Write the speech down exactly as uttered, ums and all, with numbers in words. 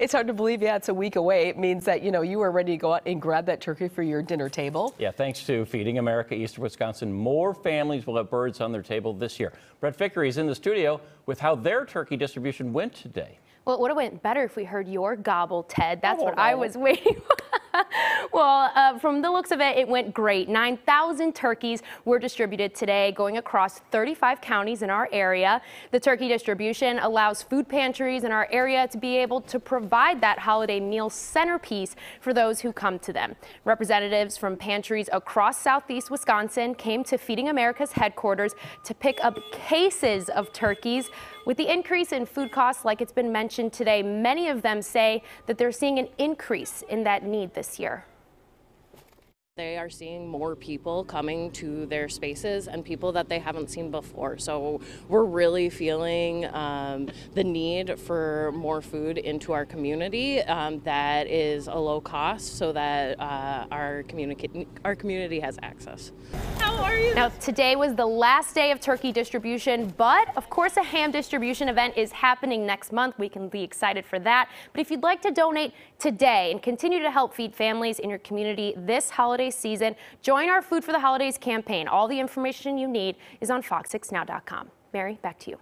It's hard to believe, yeah, it's a week away. It means that, you know, you are ready to go out and grab that turkey for your dinner table. Yeah, thanks to Feeding America, Eastern Wisconsin, more families will have birds on their table this year. Brett Vickery is in the studio with how their turkey distribution went today. Well, it would have went better if we heard your gobble, Ted. That's oh, what I was waiting for. Well, uh, from the looks of it, it went great. nine thousand turkeys were distributed today, going across thirty-five counties in our area. The turkey distribution allows food pantries in our area to be able to provide that holiday meal centerpiece for those who come to them. Representatives from pantries across Southeast Wisconsin came to Feeding America's headquarters to pick up cases of turkeys. With the increase in food costs, like it's been mentioned today, many of them say that they're seeing an increase in that need this year. They are seeing more people coming to their spaces and people that they haven't seen before. So we're really feeling um, the need for more food into our community um, that is a low cost so that uh, our, communica- our community has access. How are you? Now, today was the last day of turkey distribution, but of course a ham distribution event is happening next month. We can be excited for that. But if you'd like to donate today and continue to help feed families in your community this holiday season, join our Food for the Holidays campaign. All the information you need is on fox six now dot com. Mary, back to you.